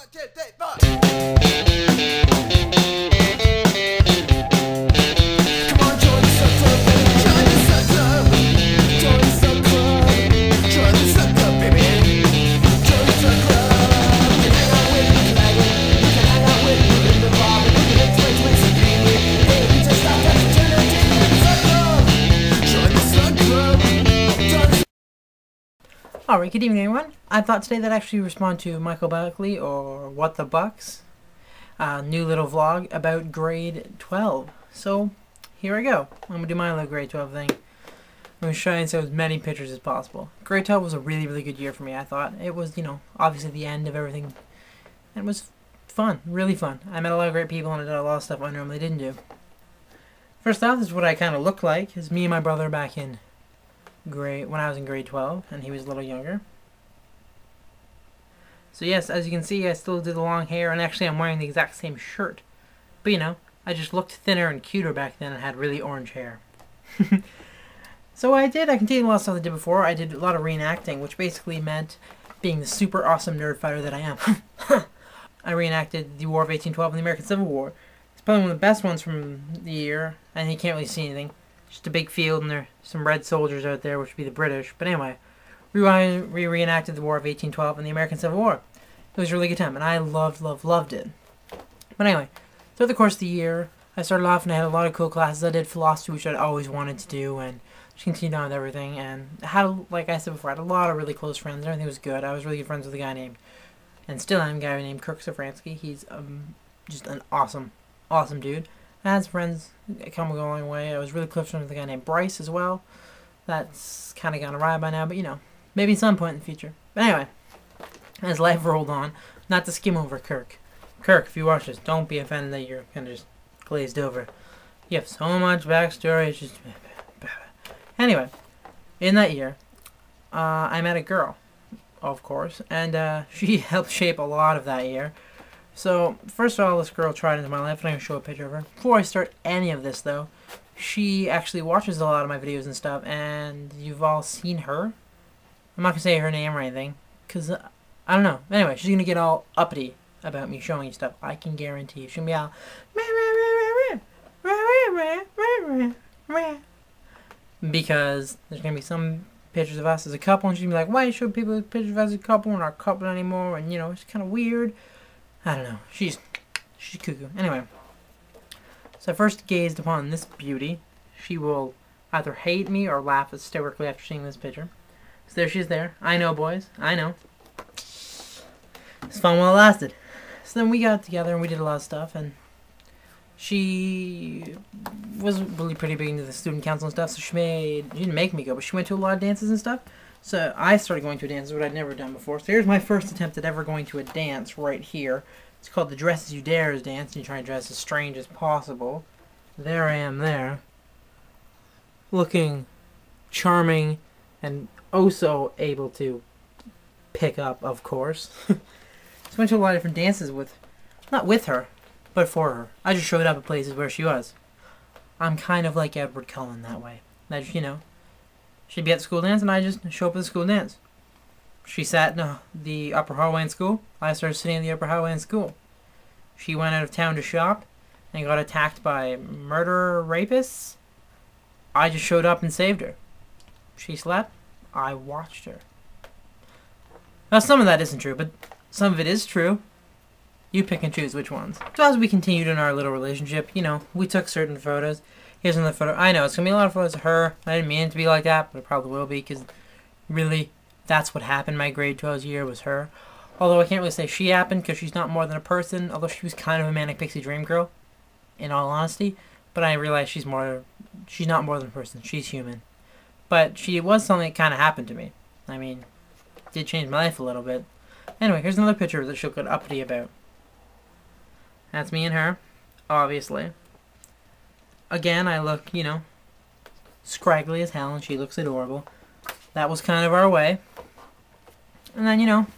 1, 2, 3, 4. Come on, join the sub club, baby. Join the sub club. Join the sub club. Join the sub club, baby. Join the sub club. You can hang out with me, you can hang with me, you can hang out with me in the bar, you can hit friends with some people. Hey, we just got to turn it in the sub club. Join the sub club. Alright, good evening, everyone. I thought today that I'd actually respond to Michael Buckley, or What the Bucks, new little vlog about grade 12. So, here I go. I'm going to do my little grade 12 thing. I'm going to try and show as many pictures as possible. Grade 12 was a really, really good year for me, I thought. It was, you know, obviously the end of everything. And it was fun, really fun. I met a lot of great people and I did a lot of stuff I normally didn't do. First off, this is what I kind of look like. It's me and my brother back in grade, when I was in grade 12, and he was a little younger. So yes, as you can see, I still did the long hair, and actually I'm wearing the exact same shirt. But you know, I just looked thinner and cuter back then and had really orange hair. So I continued a lot of stuff I did before. I did a lot of reenacting, which basically meant being the super awesome nerd fighter that I am. I reenacted the War of 1812 and the American Civil War. It's probably one of the best ones from the year, and you can't really see anything. Just a big field, and there's some red soldiers out there, which would be the British. But anyway, we reenacted the War of 1812 and the American Civil War. It was a really good time, and I loved it. But anyway, throughout the course of the year, I started off and I had a lot of cool classes. I did philosophy, which I'd always wanted to do, and just continued on with everything. And had, like I said before, I had a lot of really close friends. Everything was good. I was really good friends with a guy named, and still am, a guy named Kirk Safransky. He's just an awesome, awesome dude. I had some friends come a long way. I was really close with a guy named Bryce as well. That's kind of gone awry by now, but you know, maybe at some point in the future. But anyway, as life rolled on, not to skim over Kirk. Kirk, if you watch this, don't be offended that you're kind of just glazed over. You have so much backstory, it's just... Anyway, in that year, I met a girl, of course, and she helped shape a lot of that year. So, first of all, this girl tried into my life, and I'm going to show a picture of her. Before I start any of this, though, she actually watches a lot of my videos and stuff, and you've all seen her. I'm not going to say her name or anything, because, I don't know. Anyway, she's going to get all uppity about me showing you stuff. I can guarantee you. She's going to be all... Because there's going to be some pictures of us as a couple, and she's going to be like, why you show people pictures of us as a couple? We're not a couple anymore, and, you know, it's kind of weird. I don't know. She's cuckoo. Anyway. So I first gazed upon this beauty. She will either hate me or laugh hysterically after seeing this picture. So there she is there. I know, boys. I know. It's fun while it lasted. So then we got together and we did a lot of stuff, and she wasn't really pretty big into the student council and stuff, so she didn't make me go, but she went to a lot of dances and stuff. So I started going to a dance, what I'd never done before. So here's my first attempt at ever going to a dance right here. It's called the Dress As You Dares dance, and you try and dress as strange as possible. There I am there. Looking charming and oh so able to pick up, of course. So I went to a lot of different dances with, not with her, but for her. I just showed up at places where she was. I'm kind of like Edward Cullen that way. I just, you know. She'd be at the school dance, and I just show up at the school dance. She sat in the upper hallway in school. I started sitting in the upper hallway in school. She went out of town to shop and got attacked by murderer rapists. I just showed up and saved her. She slept. I watched her. Now, some of that isn't true, but some of it is true. You pick and choose which ones. So as we continued in our little relationship, you know, we took certain photos. Here's another photo. I know, it's going to be a lot of photos of her. I didn't mean it to be like that, but it probably will be, because really, that's what happened my grade 12 year, was her. Although I can't really say she happened, because she's not more than a person, although she was kind of a Manic Pixie Dream Girl, in all honesty. But I realized she's not more than a person. She's human. But she was something that kind of happened to me. I mean, it did change my life a little bit. Anyway, here's another picture that she'll get uppity about. That's me and her, obviously. Again, I look, you know, scraggly as hell, and she looks adorable. That was kind of our way. And then, you know,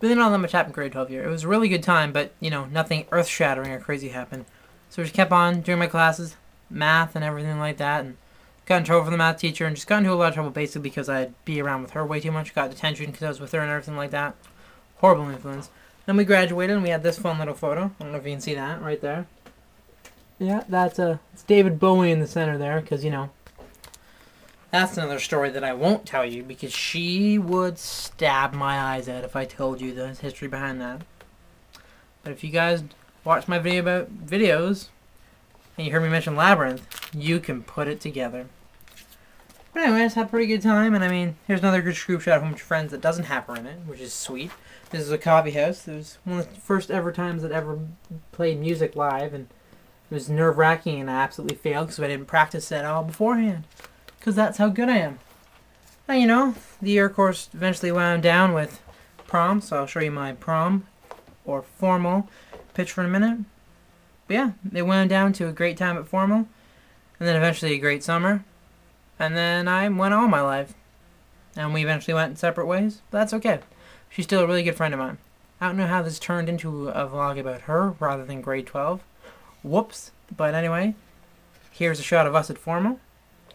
really not that much happened grade 12 year. It was a really good time, but, you know, nothing earth-shattering or crazy happened. So I just kept on doing my classes, math and everything like that, and got in trouble with the math teacher, and just got into a lot of trouble basically because I'd be around with her way too much, got detention because I was with her and everything like that. Horrible influence. Then we graduated and we had this fun little photo. I don't know if you can see that right there. Yeah, that's it's David Bowie in the center there, because, you know, that's another story that I won't tell you because she would stab my eyes out if I told you the history behind that. But if you guys watch my video about videos and you heard me mention Labyrinth, you can put it together. But anyways, had a pretty good time, and I mean, here's another good group shot of a bunch of friends that doesn't have her in it, which is sweet. This is a coffee house. It was one of the first ever times that I ever played music live, and it was nerve-wracking, and I absolutely failed because I didn't practice at all beforehand. Because that's how good I am. And you know, the year course eventually wound down with prom, so I'll show you my prom, or formal, picture in a minute. But yeah, they wound down to a great time at formal, and then eventually a great summer. And then I went all my life. And we eventually went in separate ways. But that's okay. She's still a really good friend of mine. I don't know how this turned into a vlog about her rather than grade 12. Whoops. But anyway, here's a shot of us at formal.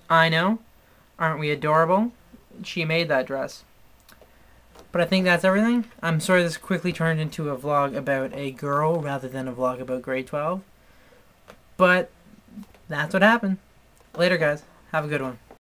I know. Aren't we adorable? She made that dress. But I think that's everything. I'm sorry this quickly turned into a vlog about a girl rather than a vlog about grade 12. But that's what happened. Later, guys. Have a good one.